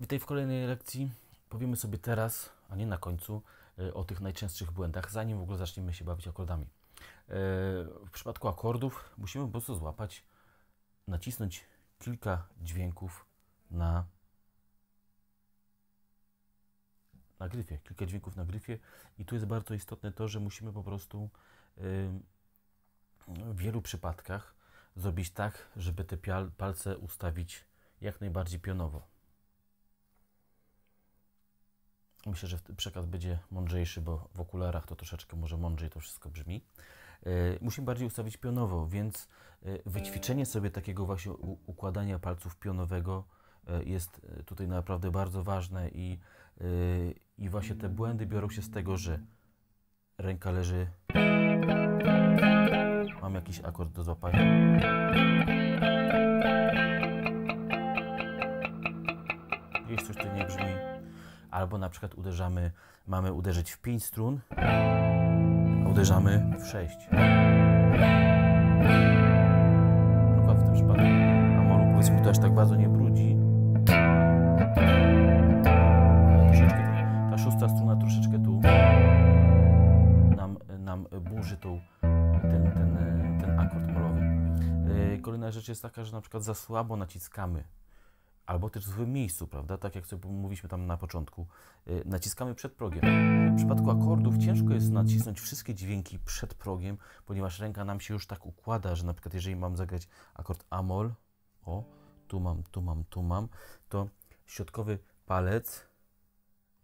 Witaj w kolejnej lekcji. Powiemy sobie teraz, a nie na końcu, o tych najczęstszych błędach, zanim w ogóle zaczniemy się bawić akordami. W przypadku akordów musimy po prostu złapać, nacisnąć kilka dźwięków na gryfie. Kilka dźwięków na gryfie i tu jest bardzo istotne to, że musimy po prostu w wielu przypadkach zrobić tak, żeby te palce ustawić jak najbardziej pionowo. Myślę, że przekaz będzie mądrzejszy, bo w okularach to troszeczkę może mądrzej to wszystko brzmi. Musimy bardziej ustawić pionowo, więc wyćwiczenie sobie takiego właśnie układania palców pionowego jest tutaj naprawdę bardzo ważne i właśnie te błędy biorą się z tego, że ręka leży, mam jakiś akord do złapania. Jeśli coś tu nie brzmi. Albo na przykład uderzamy, mamy uderzyć w 5 strun, a uderzamy w 6. Na przykład w tym przypadku Amolu, powiedzmy, to aż tak bardzo nie brudzi. Ta 6. struna troszeczkę tu nam burzy ten akord molowy. Kolejna rzecz jest taka, że na przykład za słabo naciskamy. Albo też w złym miejscu, prawda? Tak jak sobie mówiliśmy tam na początku. Naciskamy przed progiem. W przypadku akordów ciężko jest nacisnąć wszystkie dźwięki przed progiem, ponieważ ręka nam się już tak układa, że na przykład jeżeli mam zagrać akord Amol, o, tu mam, to środkowy palec,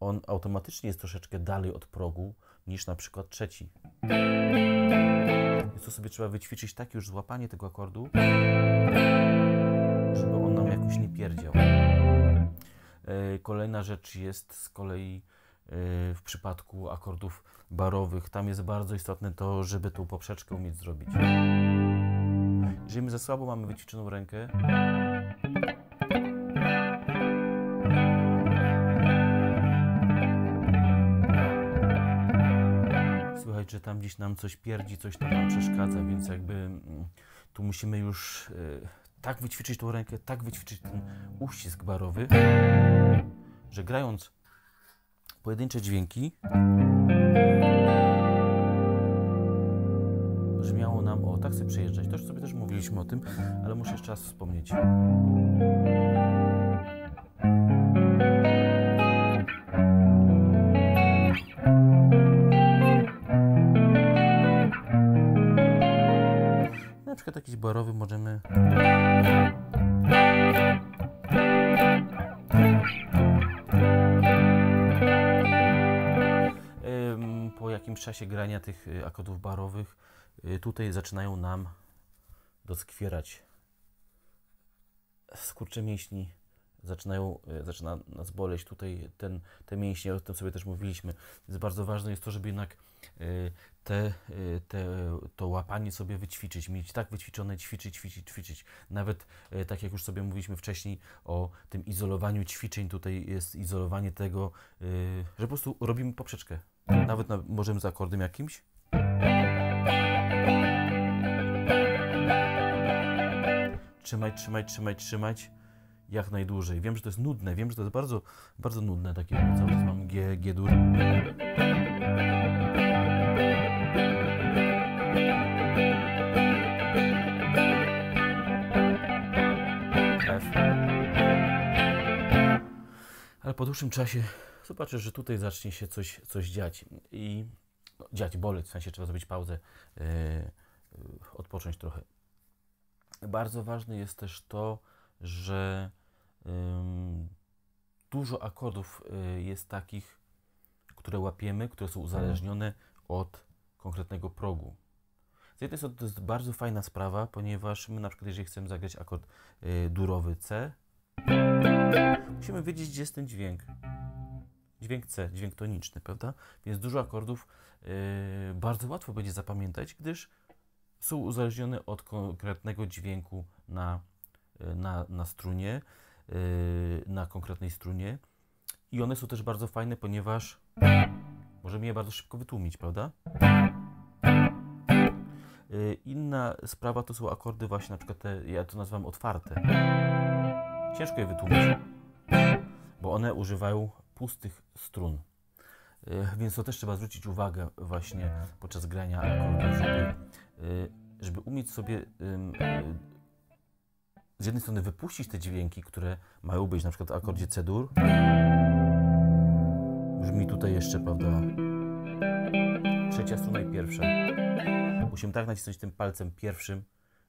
on automatycznie jest troszeczkę dalej od progu niż na przykład trzeci. Więc tu sobie trzeba wyćwiczyć takie już złapanie tego akordu, żeby on nam jakoś nie pierdział. Kolejna rzecz jest z kolei w przypadku akordów barowych. Tam jest bardzo istotne to, żeby tą poprzeczkę umieć zrobić. Jeżeli my za słabo mamy wyćwiczoną rękę, słychać, że tam gdzieś nam coś pierdzi, coś tam nam przeszkadza, więc jakby tu musimy już tak wyćwiczyć tą rękę, tak wyćwiczyć ten uścisk barowy, że grając pojedyncze dźwięki brzmiało nam, o, tak sobie przejeżdżać. To już sobie też mówiliśmy o tym, ale muszę jeszcze raz wspomnieć. Na przykład jakiś barowy możemy po jakimś czasie grania tych akordów barowych tutaj zaczynają nam doskwierać skurcze mięśni, zaczyna nas boleć tutaj te mięśnie, o tym sobie też mówiliśmy. Więc bardzo ważne jest to, żeby jednak to łapanie sobie wyćwiczyć, mieć tak wyćwiczone, ćwiczyć. Nawet tak jak już sobie mówiliśmy wcześniej o tym izolowaniu ćwiczeń, tutaj jest izolowanie tego, że po prostu robimy poprzeczkę. Nawet możemy z akordem jakimś. Trzymać. Jak najdłużej. Wiem, że to jest nudne, wiem, że to jest bardzo, bardzo nudne, takie cały czas mam G dur. F. Ale po dłuższym czasie zobaczysz, że tutaj zacznie się coś dziać. I no, boleć, w sensie trzeba zrobić pauzę, odpocząć trochę. Bardzo ważne jest też to, że dużo akordów jest takich, które łapiemy, które są uzależnione od konkretnego progu. Z jednej strony to jest bardzo fajna sprawa, ponieważ my na przykład jeżeli chcemy zagrać akord durowy C, musimy wiedzieć, gdzie jest ten dźwięk. Dźwięk C, dźwięk toniczny, prawda? Więc dużo akordów bardzo łatwo będzie zapamiętać, gdyż są uzależnione od konkretnego dźwięku na strunie, na konkretnej strunie i one są też bardzo fajne, ponieważ możemy je bardzo szybko wytłumić, prawda? Inna sprawa to są akordy właśnie, na przykład te, ja to nazywam otwarte. Ciężko je wytłumić. bo one używają pustych strun. Więc to też trzeba zwrócić uwagę właśnie podczas grania akordu, żeby umieć sobie z jednej strony wypuścić te dźwięki, które mają być, na przykład w akordzie C-dur. Brzmi tutaj jeszcze, prawda, trzecia struna i pierwsza. Musimy tak nacisnąć tym palcem pierwszym,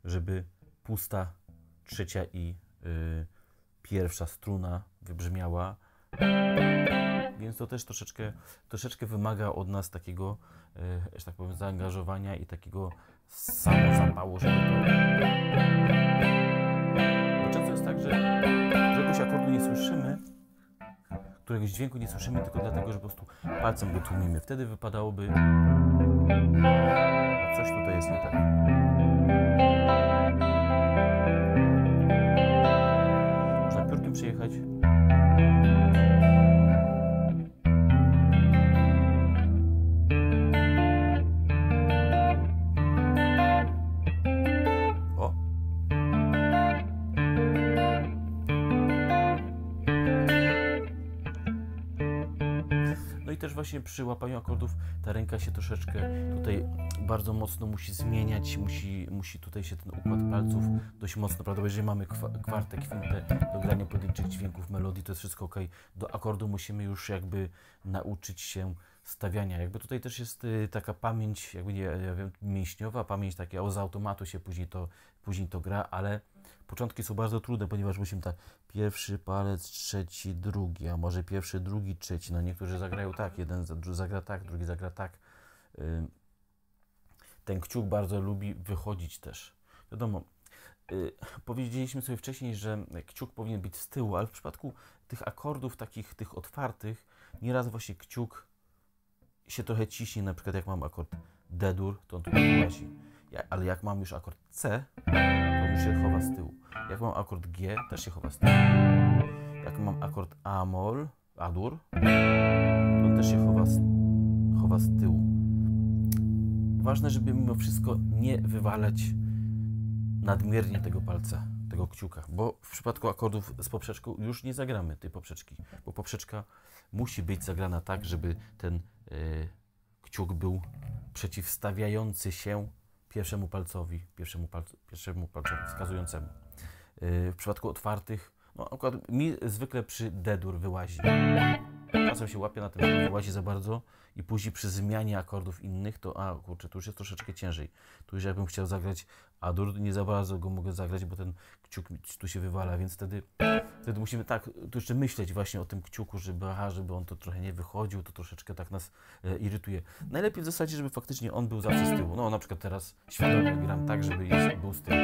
żeby pusta trzecia i pierwsza struna wybrzmiała. Więc to też troszeczkę wymaga od nas takiego, że tak powiem, zaangażowania i takiego samozapału, żeby to... Bo często jest tak, że jakiegoś akordu nie słyszymy, któregoś dźwięku nie słyszymy tylko dlatego, że po prostu palcem go tłumimy. Wtedy wypadałoby... A coś tutaj jest nie tak. Można piórkiem przyjechać. Też właśnie przy łapaniu akordów ta ręka się troszeczkę tutaj bardzo mocno musi zmieniać, musi tutaj się ten układ palców dość mocno, prawda, jeżeli mamy kwartę, kwintę do grania pojedynczych dźwięków, melodii, to jest wszystko ok. Do akordu musimy już jakby nauczyć się stawiania. Jakby tutaj też jest taka pamięć, jakby nie, ja wiem, mięśniowa, pamięć taka, z automatu się później to gra, ale początki są bardzo trudne, ponieważ musimy tak pierwszy palec, trzeci, drugi, a może pierwszy, drugi, trzeci. No niektórzy zagrają tak, jeden zagra tak, drugi zagra tak. Ten kciuk bardzo lubi wychodzić też. Wiadomo, powiedzieliśmy sobie wcześniej, że kciuk powinien być z tyłu, ale w przypadku tych akordów takich, tych otwartych, nieraz właśnie kciuk się trochę ciśnie, na przykład jak mam akord D-dur, to on tutaj wyłazi. Ale jak mam już akord C, to już się chowa z tyłu. Jak mam akord G, też się chowa z tyłu. Jak mam akord A-moll, A-dur, to on też się chowa z tyłu. Ważne, żeby mimo wszystko nie wywalać nadmiernie tego palca, tego kciuka, bo w przypadku akordów z poprzeczką już nie zagramy tej poprzeczki, bo poprzeczka musi być zagrana tak, żeby ten kciuk był przeciwstawiający się pierwszemu palcowi wskazującemu. W przypadku otwartych, no akurat mi zwykle przy D-dur wyłazi. Czasem się łapie na tym, że wyłazi za bardzo i później przy zmianie akordów innych to, a kurczę, tu już jest troszeczkę ciężej. Tu już jakbym chciał zagrać A-dur, nie za bardzo go mogę zagrać, bo ten kciuk tu się wywala, więc wtedy musimy tak, tu jeszcze myśleć właśnie o tym kciuku, żeby on to trochę nie wychodził, to troszeczkę tak nas irytuje. Najlepiej w zasadzie, żeby faktycznie on był zawsze z tyłu. No na przykład teraz świadomie gram tak, żeby był z tyłu.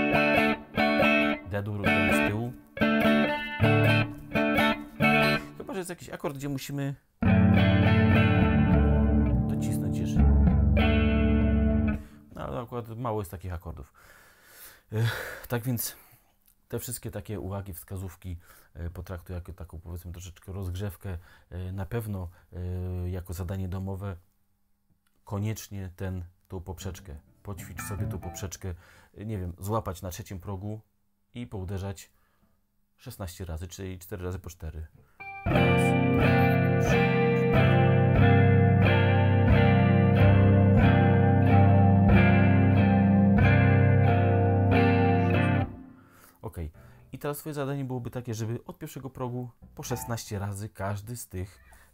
D-dur z tyłu. Chyba, że jest jakiś akord, gdzie musimy docisnąć jeszcze. No ale akurat mało jest takich akordów. Tak więc te wszystkie takie uwagi, wskazówki potraktuję jako taką, powiedzmy, troszeczkę rozgrzewkę. Na pewno jako zadanie domowe koniecznie tą poprzeczkę. Poćwicz sobie tą poprzeczkę, nie wiem, złapać na trzecim progu i pouderzać 16 razy, czyli 4 razy po 4. Ok, i teraz swoje zadanie byłoby takie, żeby od pierwszego progu po 16 razy każdy z tych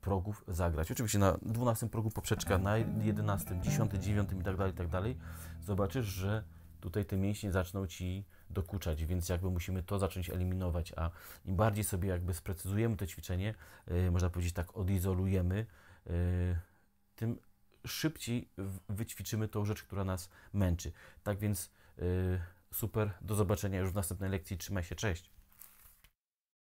progów zagrać. Oczywiście na 12 progu poprzeczka, na 11, 10, 9 i tak dalej, zobaczysz, że tutaj te mięśnie zaczną Ci dokuczać, więc jakby musimy to zacząć eliminować, a im bardziej sobie jakby sprecyzujemy to ćwiczenie, można powiedzieć tak, odizolujemy, tym szybciej wyćwiczymy tą rzecz, która nas męczy. Tak więc super, do zobaczenia już w następnej lekcji. Trzymaj się, cześć!